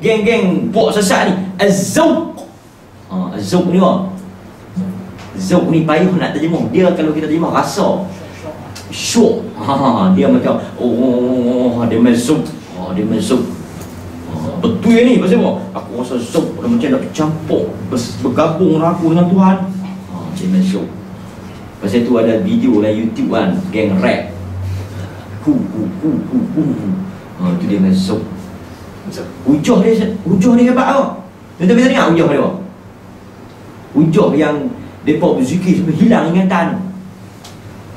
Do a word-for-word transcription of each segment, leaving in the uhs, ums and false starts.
geng geng buat sesak ni azzuq. Ha, azzuq ni apa? Azzuq ni payuh nak terjemah. Dia kalau kita terjemah rasa syok. Ha, dia macam oh dia masuk. Ha, dia masuk. Ha, betul ni pasal apa? Aku rasa syok macam nak bercampur bergabung aku dengan Tuhan. Ha, dia masuk. Pasal tu ada video dalam YouTube kan, geng rap. Hu hu hu hu hu. Ha, tu dia masuk. Hujah dia, hujah dia hebat tau. Tuan-tuan biasa dengar hujah dia apa? Hujah yang mereka berzikir sampai hilang ingatan.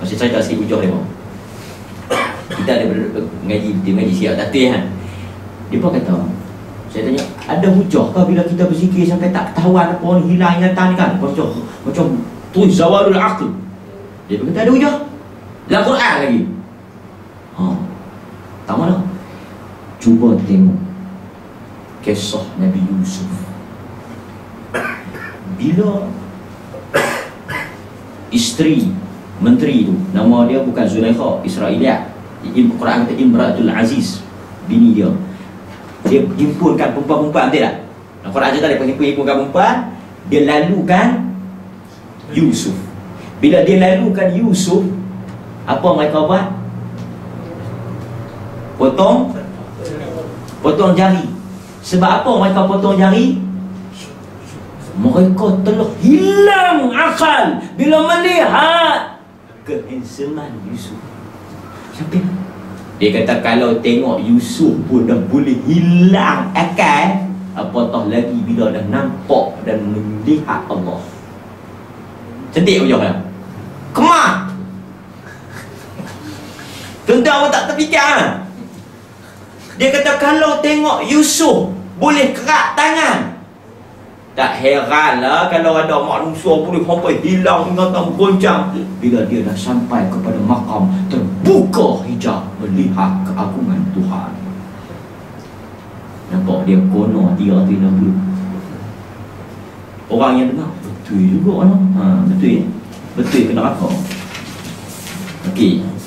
Maksud saya tak sikit hujah dia apa? Kita ada mengaji, dia mengaji siap datang kan. Mereka kata, saya tanya, ada hujah ke bila kita berzikir sampai tak ketahuan apa, hilang ingatan kan? Macam, macam tu zawalul aql. Dia berkata ada hujah dalam Quran lagi. Ha, tak mana? Cuba tengok kisah Nabi Yusuf. Bila isteri menteri tu, nama dia bukan Zulaikha, Israiliyah. Quran kata Imratul Aziz, bini dia. Dia himpunkan perempuan-perempuan, betul tak? Nah, Quran cerita dia himpunkan perempuan, dia lalukan Yusuf. Bila dia lalukan Yusuf, apa mereka buat? Potong Potong jari. Sebab apa mereka potong jari? Mereka telah hilang akal bila melihat kehansoman Yusuf. Sampai dia kata kalau tengok Yusuf pun dah boleh hilang akal, apatah lagi bila dah nampak dan melihat Allah. Cantik hujah kan? Kemas. Tuan-tuan tak terfikir kan? Dia kata kalau tengok Yusuf boleh kerak tangan, tak heranlah kalau ada manusia boleh sampai hilang ingatan goncang bila dia dah sampai kepada makam terbuka hijab melihat keagungan Tuhan. Nampak dia kono tiga ratus enam puluh. Orang yang dengar betul juga, ha, betul ya? Betul ke neraka? Okey.